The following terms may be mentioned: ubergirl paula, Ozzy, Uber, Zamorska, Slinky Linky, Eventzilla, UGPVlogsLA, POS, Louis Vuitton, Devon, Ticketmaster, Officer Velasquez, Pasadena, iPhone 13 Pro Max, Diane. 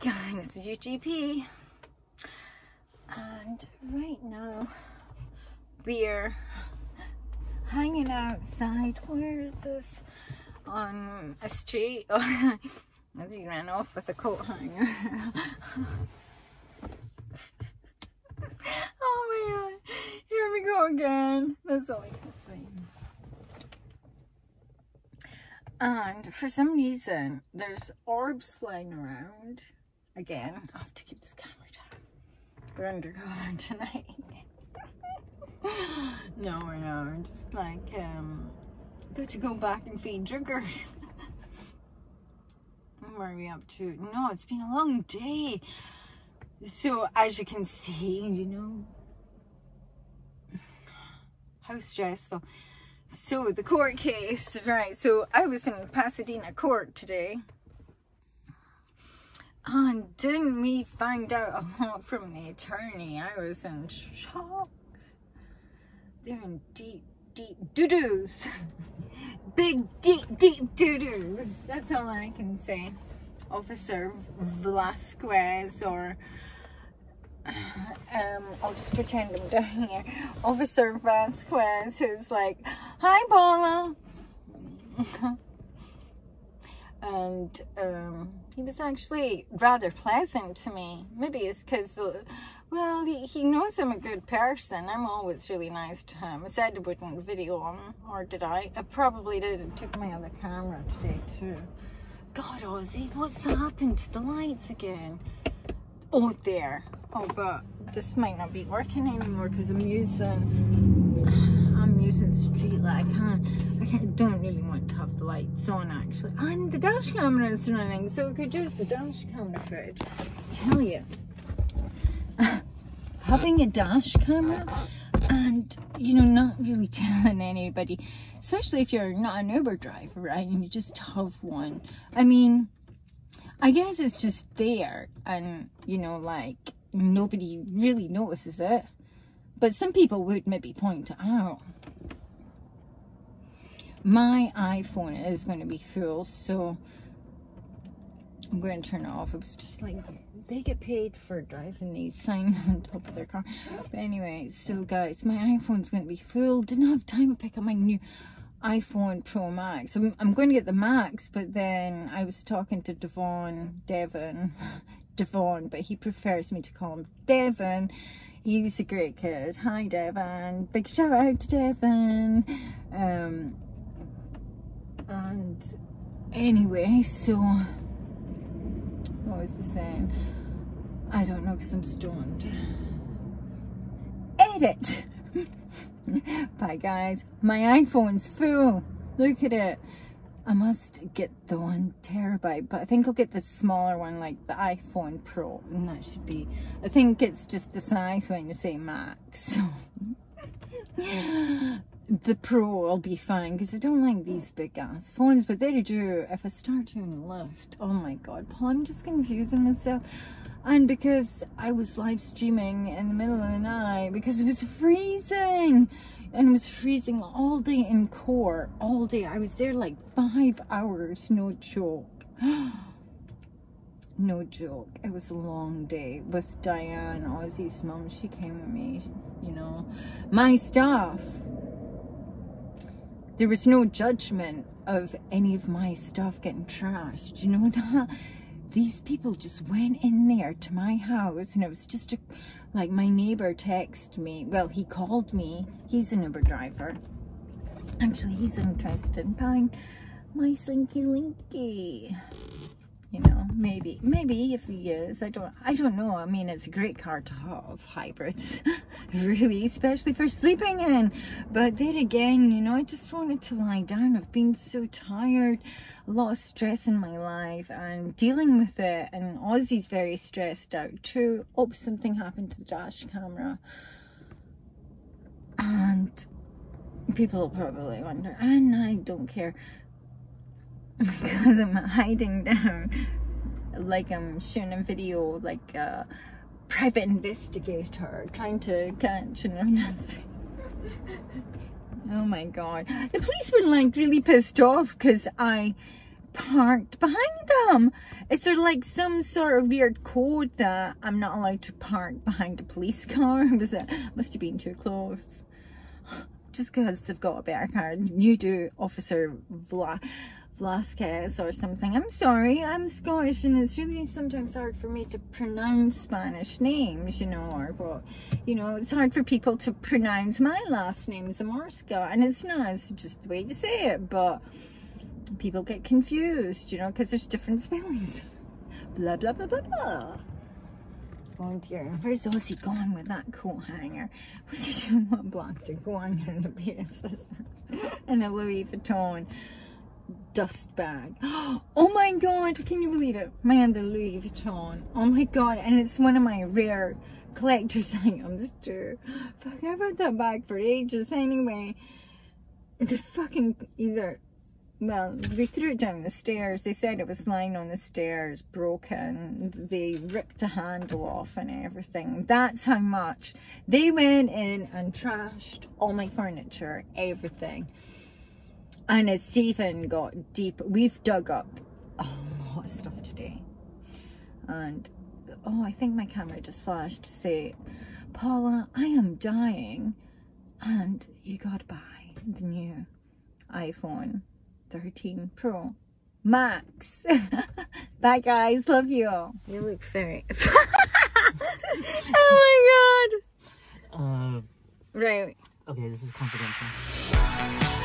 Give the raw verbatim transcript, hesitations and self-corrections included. guys, U G P, and right now we're hanging outside. Where is this? On a street. Oh, Ozzy ran off with a coat hanger. Oh my god, here we go again. That's all I can see. And for some reason, there's orbs flying around. Again, I have to keep this camera down. We're undercover tonight. No, we're not. We're just like, um, got to go back and feed Jugger. What are we up to? No, it's been a long day. So, as you can see, you know, how stressful. So, the court case, right? So, I was in Pasadena court today. And didn't we find out a lot from the attorney? I was in shock. They're in deep, deep doo-doos. Big, deep, deep doo-doos. That's all I can say. Officer Velasquez, or um, I'll just pretend I'm down here. Officer Velasquez, who's like, "Hi, Paula," and um, he was actually rather pleasant to me. Maybe it's because, well, he, he knows I'm a good person. I'm always really nice to him. I said I wouldn't video him, or did I? I probably did. I took my other camera today too. God, Ozzy, what's happened to the lights again? Oh, there. Oh, but this might not be working anymore because I'm using, I'm using street light. I can't, I can't, don't really want to have the lights on, actually. And the dash camera is running, so we could use the dash camera footage. I tell you, having a dash camera and, you know, not really telling anybody, especially if you're not an Uber driver, right, and you just have one. I mean, I guess it's just there and, you know, like, nobody really notices it. But some people would maybe point it out. My iPhone is going to be full, so I'm going to turn it off. It was just like, they get paid for driving these signs on top of their car. But anyway, so guys, my iPhone's going to be full. Didn't have time to pick up my new iPhone Pro Max. I'm, I'm going to get the Max, but then I was talking to Devon, Devon, Devon, but he prefers me to call him Devon. He's a great kid. Hi, Devon. Big shout out to Devon. Um, and anyway, so... what was the saying? I don't know because I'm stoned. Edit! Bye guys. My iPhone's full. Look at it. I must get the one terabyte, but I think I'll get the smaller one, like the iPhone Pro, and that should be, I think it's just the size when you say max. The Pro will be fine because I don't like these big ass phones, but they do. If I start doing lift, oh my god, Paul, I'm just confusing myself. And because I was live streaming in the middle of the night because it was freezing, and it was freezing all day in court, all day. I was there like five hours, no joke. No joke. It was a long day with Diane, Ozzy's mum. She came with me, you know, my stuff. There was no judgment of any of my stuff getting trashed, you know that? These people just went in there to my house, and it was just a, like, my neighbour texted me, well, he called me, he's an Uber driver. Actually, he's interested in buying my Slinky Linky. You know, maybe, maybe if he is, I don't, I don't know. I mean, it's a great car to have, hybrids, really, especially for sleeping in. But then again, you know, I just wanted to lie down. I've been so tired, a lot of stress in my life and dealing with it. And Ozzy's very stressed out too. Oh, something happened to the dash camera. And people will probably wonder, and I don't care. Because I'm hiding down like I'm shooting a video like a private investigator trying to catch another thing. Oh my god. The police were like really pissed off because I parked behind them. Is there like some sort of weird code that I'm not allowed to park behind a police car? Was it, must have been too close. Just because they've got a better car, you do, Officer Vla Velasquez or something. I'm sorry, I'm Scottish and it's really sometimes hard for me to pronounce Spanish names, you know, or what, you know, it's hard for people to pronounce my last name, Zamorska, and it's not, it's just the way to say it, but people get confused, you know, because there's different spellings. Blah, blah, blah, blah, blah. Oh dear, where's Ozzy going with that coat hanger? Was he showing what block to go on in a pair of scissors and a Louis Vuitton dust bag? Oh my god, can you believe it? My other Louis Vuitton. Oh my god, and it's one of my rare collector's items too. Fuck, I've had that bag for ages anyway. The fucking either. Well, they threw it down the stairs. They said it was lying on the stairs, broken. They ripped the handle off and everything. That's how much. They went in and trashed all my furniture, everything. And it's even got deep. We've dug up a lot of stuff today. And, oh, I think my camera just flashed to say, Paula, I am dying. And you gotta buy the new iPhone thirteen Pro Max. Bye guys, love you all. You look very oh my god. Uh, right. Okay, this is confidential.